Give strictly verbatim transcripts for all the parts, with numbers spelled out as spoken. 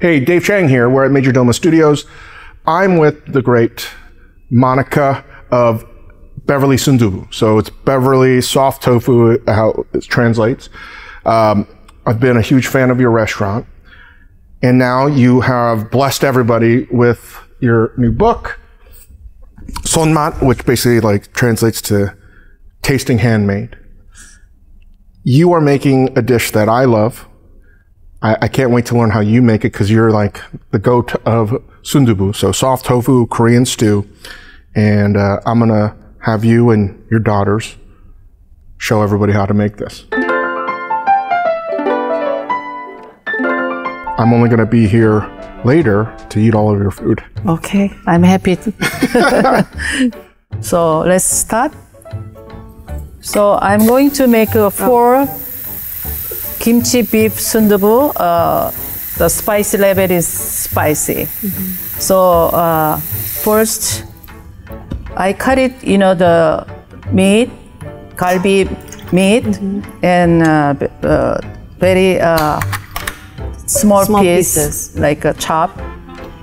Hey, Dave Chang here. We're at Majordomo Studios. I'm with the great Monica of Beverly Sundubu. So it's Beverly Soft Tofu, how it translates. Um, I've been a huge fan of your restaurant. And now you have blessed everybody with your new book, Sonmat, which basically like translates to tasting handmade. You are making a dish that I love. I, I can't wait to learn how you make it because you're like the goat of sundubu, so soft tofu, Korean stew. And uh, I'm going to have you and your daughters show everybody how to make this. I'm only going to be here later to eat all of your food. Okay, I'm happy to. So let's start. So I'm going to make a four oh. kimchi beef sundubu. Uh, the spice level is spicy. Mm-hmm. So uh, first, I cut it, you know, the meat, galbi meat, mm-hmm. and uh, uh, very uh, small, small piece, pieces, like a chop.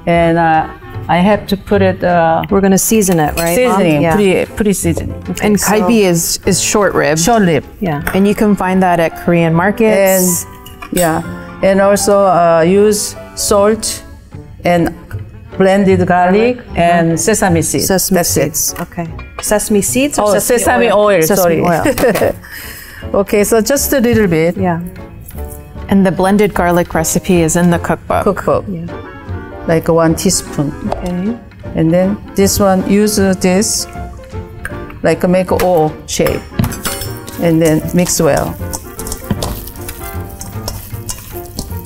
And uh, I have to put it. Uh, We're going to season it, right? Seasoning, yeah. pretty, pretty seasoned. Okay, and galbi so is is short rib. Short rib, yeah. And you can find that at Korean markets. And, yeah, and also uh, use salt and blended garlic mm-hmm. and sesame seeds. Sesame That's seeds. It. Okay. Sesame seeds. Or oh, sesame, sesame oil. oil sesame sorry. Oil. Okay. Okay, so just a little bit. Yeah. And the blended garlic recipe is in the cookbook. Cookbook. Yeah. Like one teaspoon. Okay. And then this one, use this, like make an O shape. And then mix well.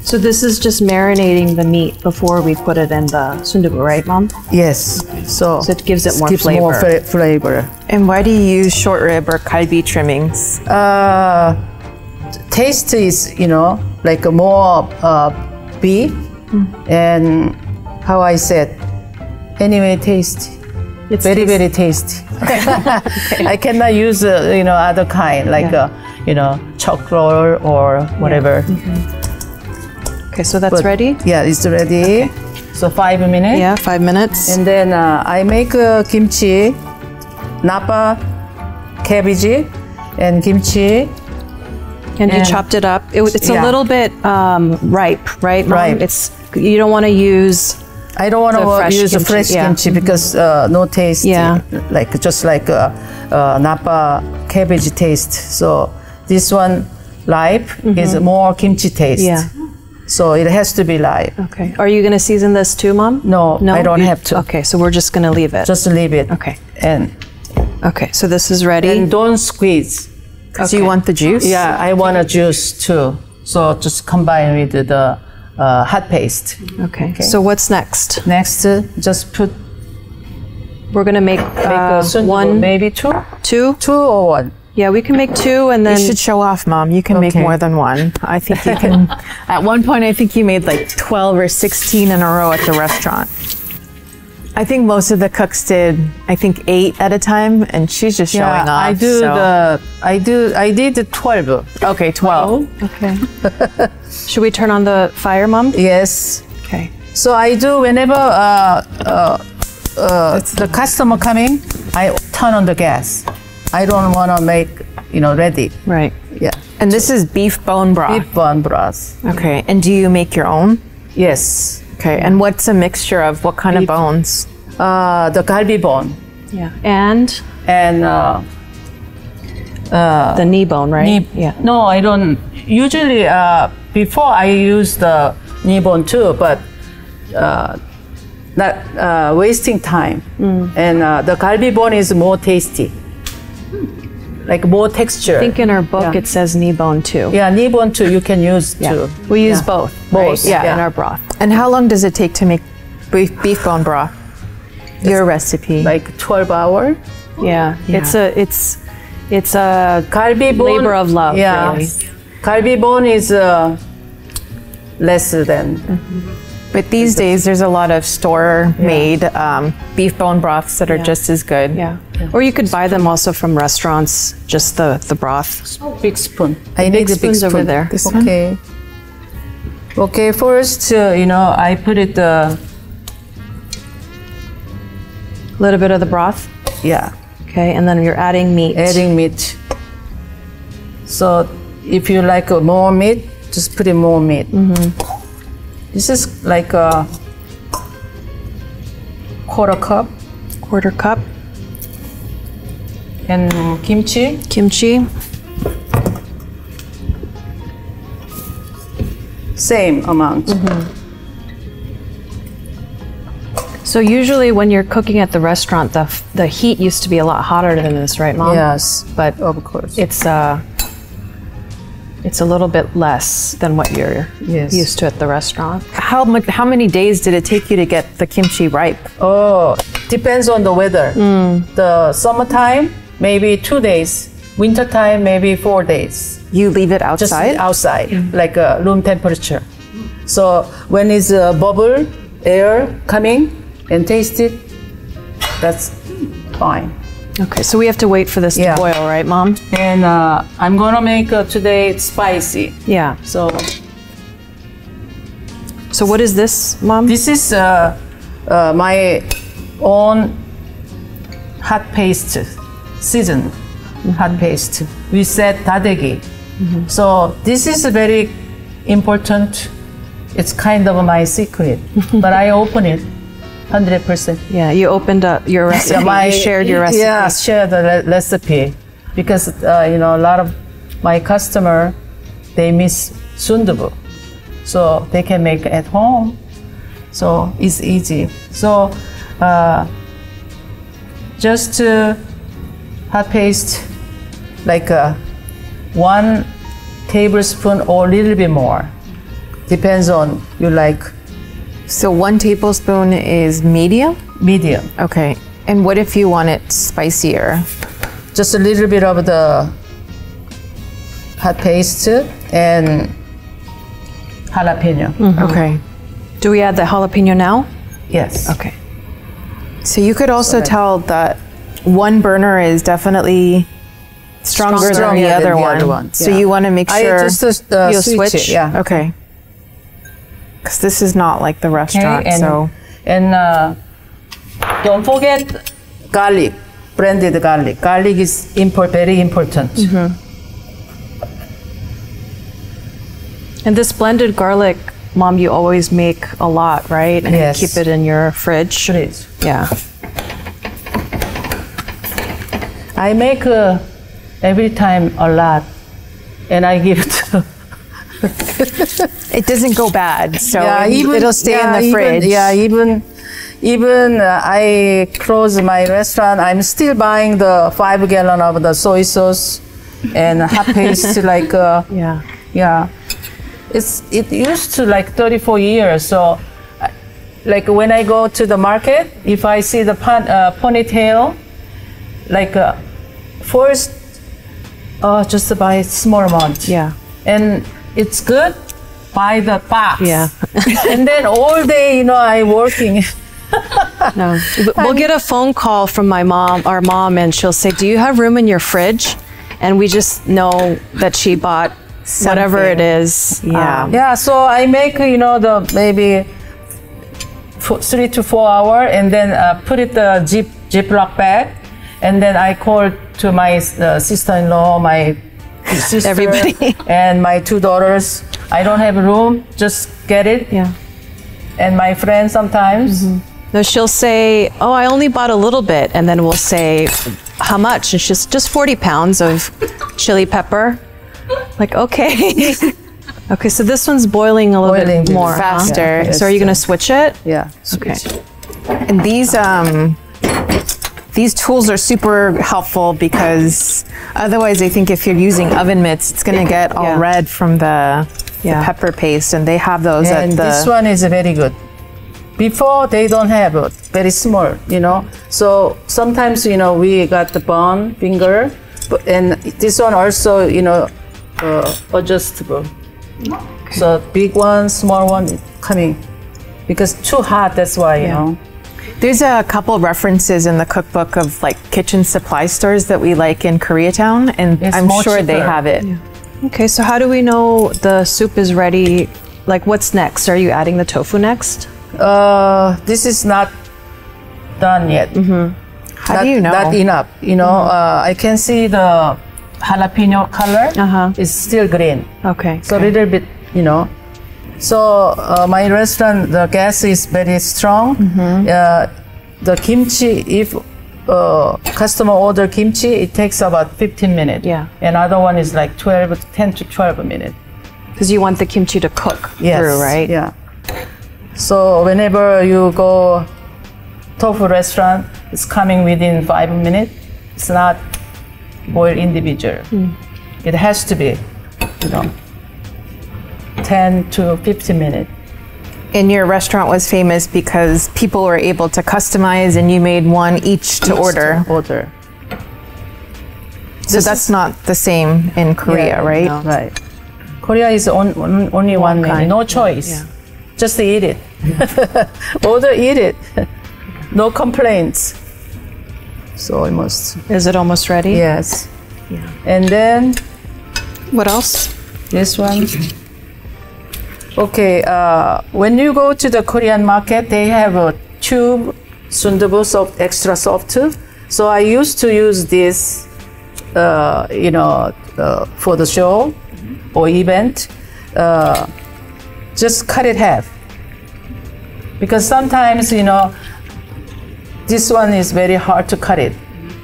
So this is just marinating the meat before we put it in the sundubu, right, Mom? Yes. Okay. So, so it gives it more gives flavor. more fla flavor. And why do you use short rib or galbi trimmings? Uh, taste is, you know, like a more uh, beef. Mm. And how I said, anyway, tasty. It's very, tasty. very tasty. Okay. I cannot use, uh, you know, other kind, like, yeah. uh, you know, chocolate or whatever. Yeah. Mm-hmm. Okay, so that's but, ready? Yeah, it's ready. Okay. So five minutes. Yeah, five minutes. And then uh, I make uh, kimchi, napa, cabbage, and kimchi. And, and you chopped it up. It, it's yeah. a little bit um, ripe, right? Mom? Ripe. It's you don't want to use. I don't want to use kimchi. fresh yeah. kimchi because uh, no taste. Yeah. Like just like uh, uh, Napa cabbage taste. So this one ripe mm-hmm. is more kimchi taste. Yeah. So it has to be live. Okay. Are you going to season this too, Mom? No, no, I don't you, have to. Okay. So we're just going to leave it. Just leave it. Okay. And. Okay. So this is ready. And don't squeeze. Okay. So you want the juice? Yeah, I want a juice too. So just combine with the, the uh, hot paste. Okay. okay. So what's next? Next, uh, just put. We're gonna make, uh, make one, maybe two, two, two or one. Yeah, we can make two, and then you should show off, Mom. You can okay. make more than one. I think you can. At one point, I think you made like twelve or sixteen in a row at the restaurant. I think most of the cooks did, I think, eight at a time, and she's just yeah, showing off. I do so. the, I do, I did the twelve. Okay, twelve. Oh, okay. Should we turn on the fire, Mom? Yes. Okay. So I do whenever uh, uh, uh, the customer coming, I turn on the gas. I don't want to make, you know, ready. Right. Yeah. And this is beef bone broth. Beef bone broth. Okay. And do you make your own? Yes. Okay, and what's a mixture of what kind of bones? Uh, the galbi bone. Yeah. And? And uh, uh, the knee bone, right? Knee, yeah. No, I don't. Usually, uh, before I use the knee bone too, but uh, not uh, wasting time. Mm. And uh, the galbi bone is more tasty, like more texture. I think in our book yeah. it says knee bone too. Yeah, knee bone too, you can use yeah. too. We use yeah. both. Both, right? yeah, yeah, in our broth. And how long does it take to make beef, beef bone broth? Your recipe? Like twelve hours. Yeah, yeah. It's a it's it's a galbi bone, labor of love. Yeah, really. Galbi bone is uh, less than. Mm-hmm. But these days, there's a lot of store-made yeah. um, beef bone broths that are yeah. just as good. Yeah. yeah. Or you could buy them also from restaurants, just the the broth. Big spoon. I need the big spoon over there. This okay. One? Okay, first, uh, you know, I put it a uh, little bit of the broth. Yeah. Okay, and then you're adding meat. Adding meat. So if you like uh, more meat, just put in more meat. Mm-hmm. This is like a quarter cup. Quarter cup. And kimchi. Kimchi. Same amount. Mm-hmm. So usually when you're cooking at the restaurant, the the heat used to be a lot hotter than this, right, Mom? Yes, but of course it's uh it's a little bit less than what you're yes. used to at the restaurant. How much? How many days did it take you to get the kimchi ripe? Oh, depends on the weather. Mm. The summertime, maybe two days. Wintertime, maybe four days. You leave it outside? Just outside, mm. like uh, room temperature. So when it's a uh, bubble, air coming and taste it, that's fine. Okay, so we have to wait for this yeah. to boil, right, Mom? And uh, I'm gonna make uh, today spicy. Yeah. So. So what is this, Mom? This is uh, uh, my own hot paste seasoned. Mm-hmm. Hot paste. We said dadegi. Mm-hmm. So this is a very important. It's kind of my secret, but I open it. one hundred percent. Yeah, you opened up your recipe, yeah, my, you shared your recipe. Yeah, share the re recipe. Because, uh, you know, a lot of my customer, they miss sundubu. So they can make at home. So it's easy. So uh, just uh, hot paste, like uh, one tablespoon or a little bit more. Depends on you like. So one tablespoon is medium? Medium. Okay. And what if you want it spicier? Just a little bit of the hot paste and jalapeno. Mm-hmm. Okay. Do we add the jalapeno now? Yes. Okay. So you could also so tell that one burner is definitely stronger, stronger than the, other, than the one. other one. So yeah. you want to make sure I just, uh, you switch? switch? Yeah. Okay. Because this is not like the restaurant, okay, and, so. And uh, don't forget garlic, branded garlic. Garlic is import, very important. Mm-hmm. And this blended garlic, Mom, you always make a lot, right? And yes. you keep it in your fridge. It is. Yeah. I make uh, every time a lot, and I give it to it doesn't go bad, so yeah, even, it'll stay yeah, in the fridge. Even, yeah, even even uh, I close my restaurant, I'm still buying the five gallon of the soy sauce and hot paste. Like uh, yeah, yeah. It's it used to like thirty-four years. So, I, like when I go to the market, if I see the pon uh, ponytail, like uh, first, uh, just buy a small amount. Yeah, and. It's good by the box. Yeah. And then all day, you know, I'm working. No. We'll get a phone call from my mom, our mom, and she'll say, "Do you have room in your fridge?" And we just know that she bought something. Whatever it is. Yeah. Um, yeah. So I make, you know, the maybe three to four hour, and then uh, put it the zip ziploc bag, and then I call to my uh, sister-in-law, my. Sister, everybody and my two daughters. I don't have room, just get it. Yeah. And my friends sometimes. Mm-hmm. No, she'll say, "Oh, I only bought a little bit," and then we'll say, "How much?" And she's just forty pounds of chili pepper. Like, okay. Okay, so this one's boiling a little boiling bit more faster. Huh? Yeah, so are you gonna switch it? Yeah. Switch. Okay. And these um These tools are super helpful because otherwise I think if you're using oven mitts, it's going to get all yeah. red from the, yeah. the pepper paste, and they have those and at the... And this one is very good. Before, they don't have it, very small, you know. So sometimes, you know, we got the bone finger, but, and this one also, you know, uh, adjustable. Okay. So big one, small one coming because too hot, that's why, you yeah. know. There's a couple references in the cookbook of like kitchen supply stores that we like in Koreatown, and it's I'm sure cheaper. They have it. Yeah. Okay, so how do we know the soup is ready Like, what's next? Are you adding the tofu next? Uh, this is not done yet. Mm-hmm. How that, do you know? Not enough. You know, mm-hmm. uh, I can see the jalapeno color uh-huh. is still green. Okay. So a okay. little bit, you know. So uh, my restaurant, the gas is very strong. Mm-hmm. uh, the kimchi, if uh, customer order kimchi, it takes about fifteen minutes. Yeah. Another one is like twelve, ten to twelve minutes. Because you want the kimchi to cook yes. through, right? Yeah. So whenever you go tofu restaurant, it's coming within five minutes. It's not boiled individual. Mm. It has to be, you know, ten to fifteen minutes. And your restaurant was famous because people were able to customize, and you made one each to each order. To order. So this that's not the same in Korea, yeah, right? No. Right. Korea is on, on, only one, one menu, no choice. Yeah. Just eat it. Yeah. Order, eat it. No complaints. So almost. Is it almost ready? Yes. Yeah. And then. What else? This one. Okay, uh, when you go to the Korean market, they have a tube sundubu soft, extra soft tube. So I used to use this, uh, you know, uh, for the show or event. Uh, just cut it half. Because sometimes, you know, this one is very hard to cut it.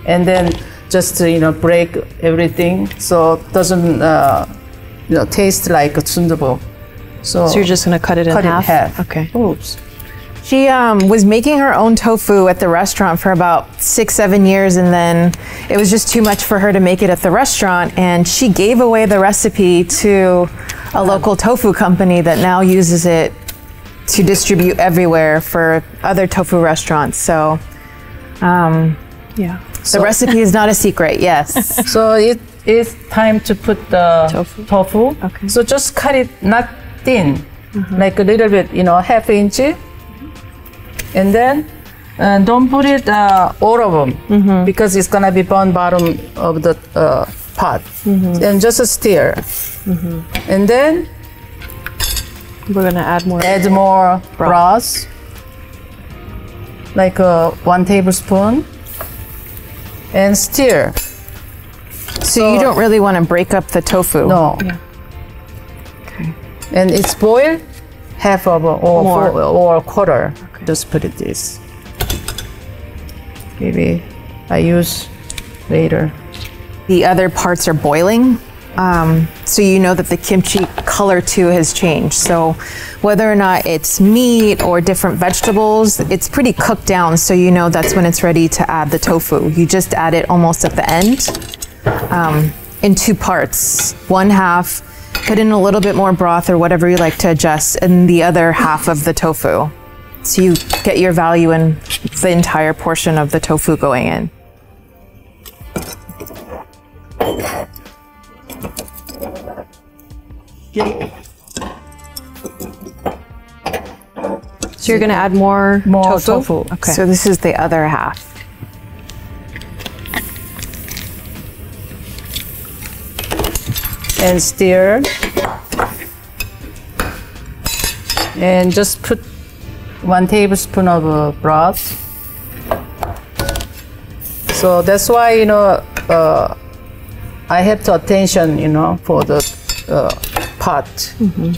And then just, you know, break everything. So it doesn't, uh, you know, taste like a sundubu. So, so you're just gonna cut it in cut half? Cut it in half. Okay. Oops. She um, was making her own tofu at the restaurant for about six, seven years, and then it was just too much for her to make it at the restaurant, and she gave away the recipe to a local tofu company that now uses it to distribute everywhere for other tofu restaurants. So, um, yeah. So the recipe is not a secret, yes. So it is time to put the tofu. tofu. Okay. So just cut it, not thin, mm-hmm. like a little bit, you know, half inch, and then uh, don't put it uh, all of them mm-hmm. because it's gonna be on bottom of the uh, pot, mm-hmm. and just a stir, mm-hmm. and then we're gonna add more. Add more broth, like uh, one tablespoon, and stir. So, so you don't really want to break up the tofu. No. Yeah. And it's boiled half of or More. Four, or a quarter. Okay. Just put it this. Maybe I use later. The other parts are boiling, um, so you know that the kimchi color too has changed. So whether or not it's meat or different vegetables, it's pretty cooked down, so you know that's when it's ready to add the tofu. You just add it almost at the end um, in two parts, one half. Put in a little bit more broth or whatever you like to adjust in the other half of the tofu. So you get your value in the entire portion of the tofu going in. So you're gonna add more, more tofu? tofu. Okay. So this is the other half. And stir, and just put one tablespoon of uh, broth. So that's why, you know, uh, I have to attention, you know, for the uh, pot. Mm-hmm.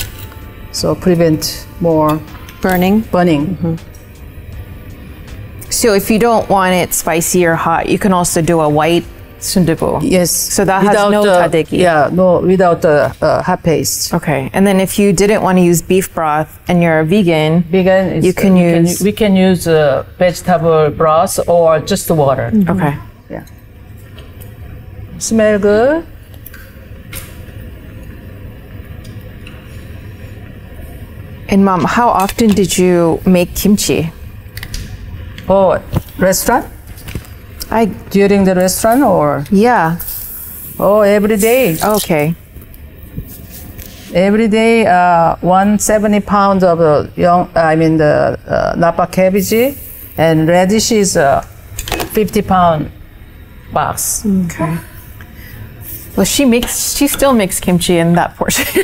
So prevent more burning. Burning. Mm-hmm. So if you don't want it spicy or hot, you can also do a white sundubu. Yes. So that without has no uh, tadeki. Yeah, no, without the uh, uh, hot paste. Okay. And then if you didn't want to use beef broth and you're a vegan, vegan is, you can uh, use. Can, we can use uh, vegetable broth or just the water. Mm-hmm. Okay. Yeah. Smell good. And Mom, how often did you make kimchi? Oh, restaurant? I during the restaurant or yeah, oh every day. Okay. Every day, uh, one seventy pounds of uh, young. I mean the uh, napa cabbage and radish is a uh, fifty pound box. Okay. Well, she makes, she still makes kimchi in that portion.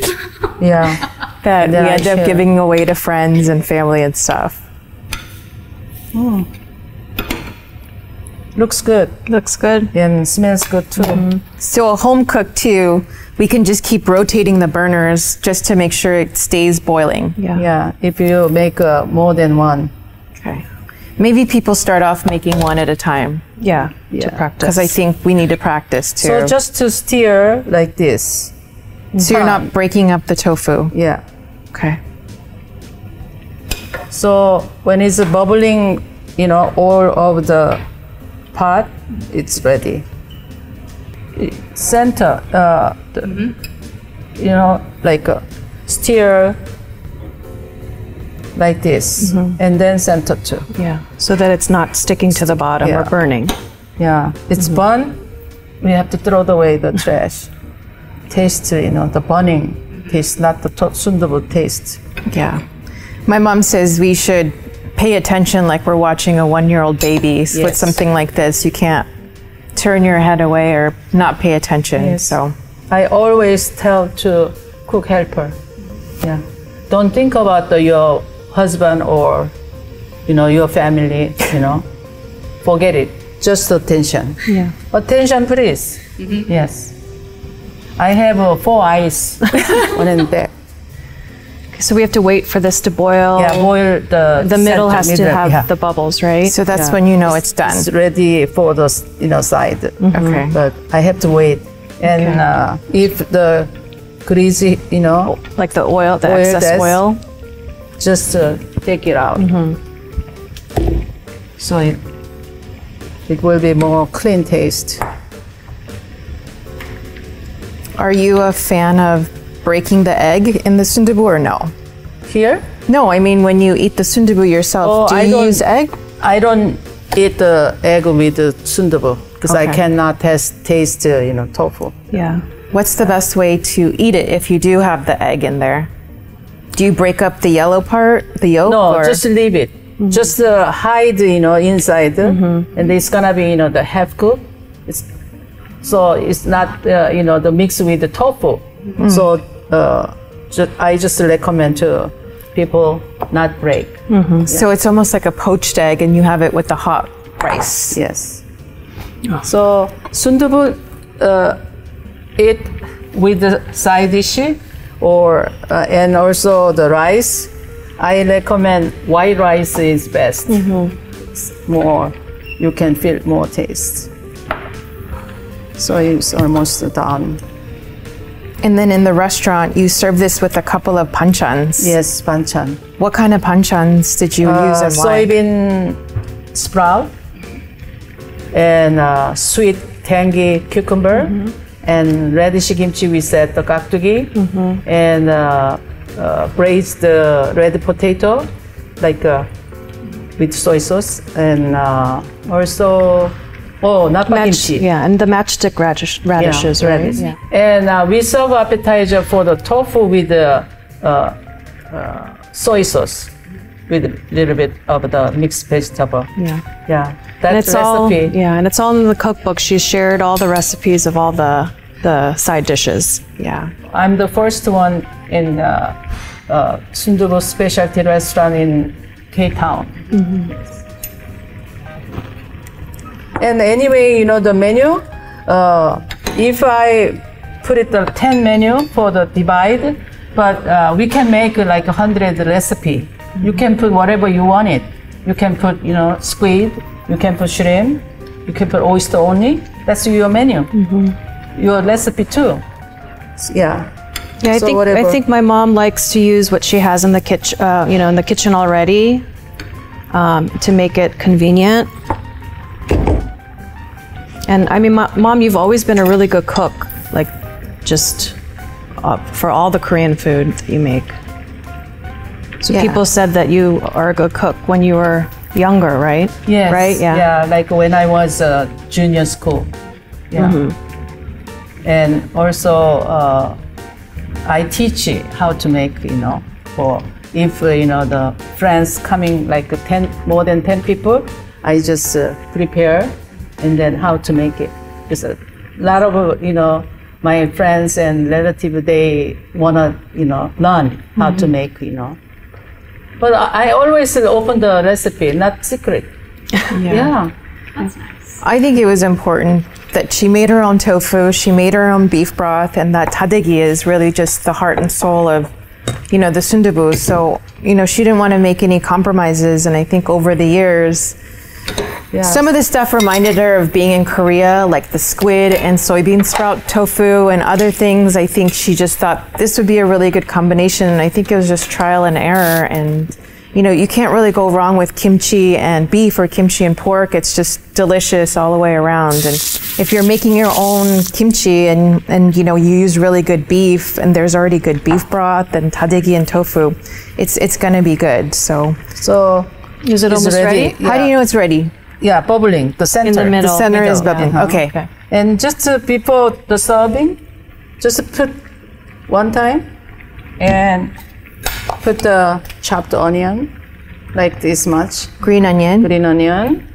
Yeah. That yeah, we end up giving away to friends and family and stuff. Mm. Looks good. Looks good. And smells good too. Mm-hmm. So home cooked too, we can just keep rotating the burners just to make sure it stays boiling. Yeah. Yeah, if you make uh, more than one. Okay. Maybe people start off making one at a time. Yeah, yeah. To practice. Because I think we need to practice too. So just to stir like this. So you're not breaking up the tofu? Yeah. Okay. So when it's bubbling, you know, all of the pot, it's ready. Center, uh, the, mm-hmm. you know, like uh, stir like this, mm-hmm. and then center too. Yeah, so that it's not sticking to the bottom yeah. or burning. Yeah, it's mm-hmm. bun, we have to throw away the trash. Taste, you know, the burning taste, not the sundubu taste. Yeah. My mom says we should pay attention like we're watching a one-year-old baby. Yes. With something like this, you can't turn your head away or not pay attention, yes. so. I always tell to cook helper, yeah. Don't think about the, your husband or, you know, your family, you know. Forget it, just attention. Yeah. Attention, please, mm-hmm. yes. I have uh, four eyes on the back. So we have to wait for this to boil. Yeah, boil the the middle has middle, to have yeah. the bubbles, right? So that's yeah. when you know it's, it's done. It's ready for the you know side. Mm-hmm. Okay. But I have to wait, and okay. uh, if the greasy, you know, like the oil, the oil excess oil, just uh, take it out. Mm-hmm. So it it will be more clean taste. Are you a fan of breaking the egg in the sundubu or no? Here? No, I mean when you eat the sundubu yourself, oh, do you use egg? I don't eat the egg with the sundubu because okay. I cannot test, taste uh, you know, tofu. Yeah. What's the best way to eat it if you do have the egg in there? Do you break up the yellow part, the yolk? No, or? Just leave it. Mm-hmm. Just uh, hide, you know, inside, mm-hmm. and it's gonna be, you know, the half cooked. It's So it's not, uh, you know, the mix with the tofu. Mm. So uh, ju I just recommend to people not break. Mm-hmm. yeah. So it's almost like a poached egg and you have it with the hot rice. Yes. Oh. So sundubu, uh, it with the side dish or, uh, and also the rice, I recommend white rice is best. Mm-hmm. More, you can feel more taste. So it's almost done. And then in the restaurant, you serve this with a couple of banchans. Yes, banchan. What kind of banchans did you uh, use and why? Soybean sprout and uh, sweet tangy cucumber mm-hmm. and radish kimchi. We said the gakdugi mm-hmm. and uh, uh, braised the red potato like uh, with soy sauce and uh, also. Oh, not Match, kimchi. Yeah, and the matchstick radish, radishes, yeah, right? Radish. Yeah. And uh, we serve appetizer for the tofu with the uh, uh, soy sauce, with a little bit of the mixed vegetable. Yeah, yeah, that's the recipe. All, yeah, and it's all in the cookbook. She shared all the recipes of all the the side dishes. Yeah, I'm the first one in uh, uh, sundubu specialty restaurant in Koreatown. Mm-hmm. And anyway, you know, the menu, uh, if I put it the ten menu for the divide, but uh, we can make like one hundred recipe. You can put whatever you want it. You can put, you know, squid, you can put shrimp, you can put oyster only. That's your menu, mm-hmm. your recipe too. Yeah. Yeah, I, so think, I think my mom likes to use what she has in the kitchen, uh, you know, in the kitchen already um, to make it convenient. And I mean, Mom, you've always been a really good cook, like just uh, for all the Korean food that you make. So yeah. people said that you are a good cook when you were younger, right? Yes. Right? Yeah. Yeah, like when I was uh, junior school. Yeah. Mm-hmm. And also, uh, I teach how to make, you know, for if, uh, you know, the friends coming like ten, more than ten people, I just uh, prepare. And then how to make it. There's a lot of, you know, my friends and relatives, they wanna, you know, learn mm-hmm. how to make, you know. But I always open the recipe, not secret. Yeah. Yeah. That's nice. I think it was important that she made her own tofu, she made her own beef broth, and that tadegi is really just the heart and soul of, you know, the sundubu. So, you know, she didn't want to make any compromises, and I think over the years, yes. some of the stuff reminded her of being in Korea, like the squid and soybean sprout tofu and other things. I think she just thought this would be a really good combination. And I think it was just trial and error. And, you know, you can't really go wrong with kimchi and beef or kimchi and pork. It's just delicious all the way around. And if you're making your own kimchi and, and you know, you use really good beef and there's already good beef broth and tadegi and tofu, it's, it's going to be good. So, so is it almost ready? ready? Yeah. How do you know it's ready? Yeah, bubbling. The center. In the middle. The center middle, is bubbling. Yeah. Okay. okay. And just uh, before the serving, just put one time and put the chopped onion, like this much. Green onion. Green onion.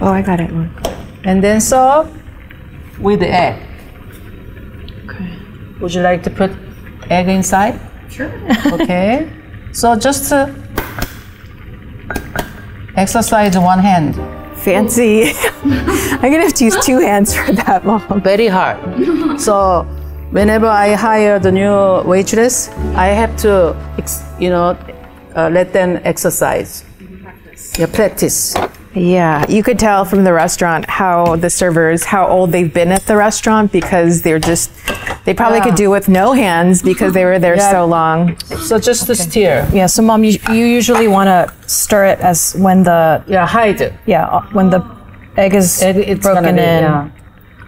Oh, I got it. Look. And then serve with the egg. Would you like to put egg inside? Sure. Okay. So just uh, exercise one hand. Fancy. I'm going to have to use two hands for that, Mom. Very hard. So whenever I hire the new waitress, I have to, you know, uh, let them exercise. Practice. Yeah, practice. Yeah, you could tell from the restaurant how the servers, how old they've been at the restaurant, because they're just, they probably yeah. could do with no hands because they were there yeah. so long. So just okay. to stir. Yeah, so Mom, you, you usually want to stir it as when the... Yeah, hide it. Yeah, when the egg is egg, it's broken in. Be, yeah.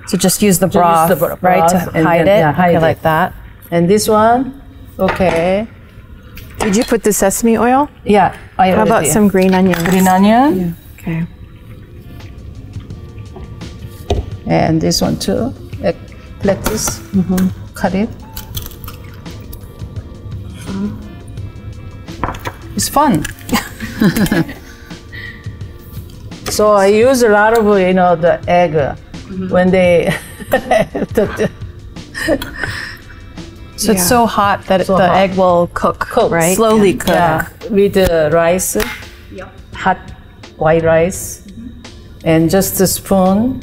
So just use the broth, use the broth right, to hide then, it, yeah, hide okay, it. Like that. And this one, okay. Did you put the sesame oil? Yeah. I how about did. some green onions? Green onion? Yeah. Okay. And this one too, like lettuce, mm-hmm. cut it. Mm-hmm. It's fun. So I use a lot of, you know, the egg mm-hmm. when they... the, so yeah. it's so hot that so the hot. egg will cook, cook right? Slowly yeah. cook. Yeah. With the rice, yep. hot. white rice, mm-hmm. and just a spoon,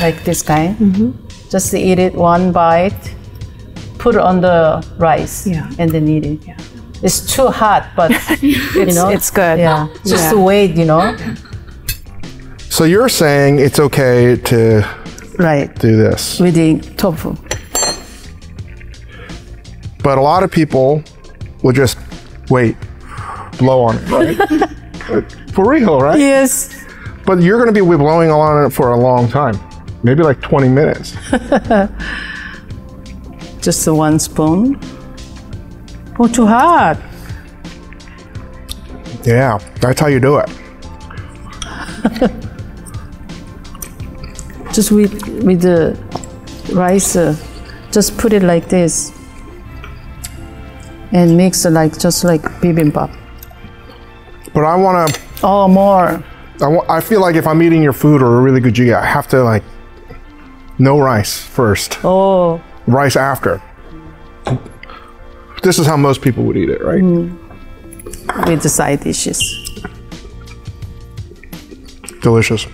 like this kind. Mm-hmm. Just eat it one bite, put on the rice, yeah. and then eat it. Yeah. It's too hot, but it's, you know, it's good. Yeah, yeah. just to wait, you know. So you're saying it's okay to right. do this with the tofu, but a lot of people will just wait, blow on it, right? For real, right? Yes. But you're going to be blowing on it for a long time, maybe like twenty minutes. Just the one spoon. Oh, too hot. Yeah, that's how you do it. Just with with the rice, uh, just put it like this, and mix it like just like bibimbap. But I want to. Oh, more. I, want, I feel like if I'm eating your food or a really good jjigae, I have to like no rice first. Oh. Rice after. This is how most people would eat it, right? Mm. With the side dishes. Delicious.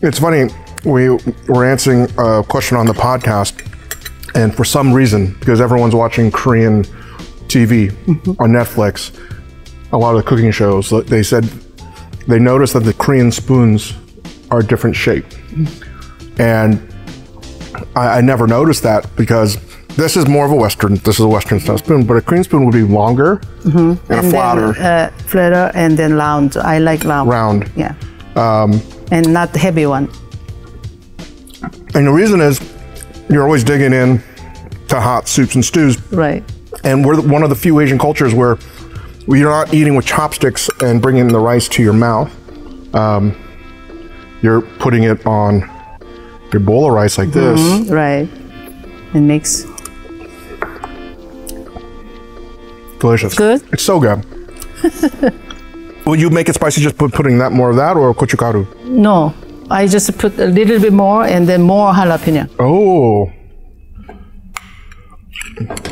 It's funny. We were answering a question on the podcast, and for some reason, because everyone's watching Korean T V mm-hmm. on Netflix. A lot of the cooking shows, they said they noticed that the Korean spoons are a different shape. And I, I never noticed that because this is more of a Western, this is a Western style spoon, but a Korean spoon would be longer mm-hmm. and, and a flatter. Then, uh, flatter and then round. I like round. Round. Yeah. Um, and not the heavy one. And the reason is you're always digging in to hot soups and stews. Right. And we're one of the few Asian cultures where you're not eating with chopsticks and bringing the rice to your mouth. Um, you're putting it on your bowl of rice like this. Mm-hmm, right. And mix. delicious. Good? It's so good. Will you make it spicy just put, putting that more of that or gochugaru? No, I just put a little bit more and then more jalapeno. Oh.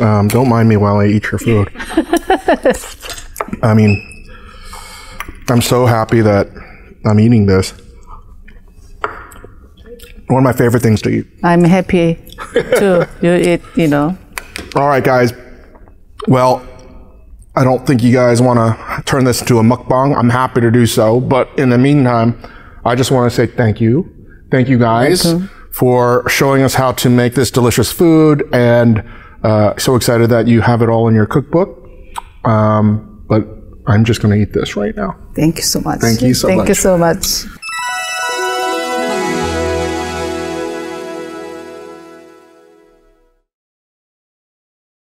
Um, don't mind me while I eat your food. I mean, I'm so happy that I'm eating this. One of my favorite things to eat. I'm happy too. You eat, you know. All right, guys. Well, I don't think you guys want to turn this into a mukbang. I'm happy to do so. But in the meantime, I just want to say thank you. Thank you guys Welcome. for showing us how to make this delicious food. And uh, so excited that you have it all in your cookbook. Um, but I'm just going to eat this right now. Thank you so much. Thank you so much. Thank you so much.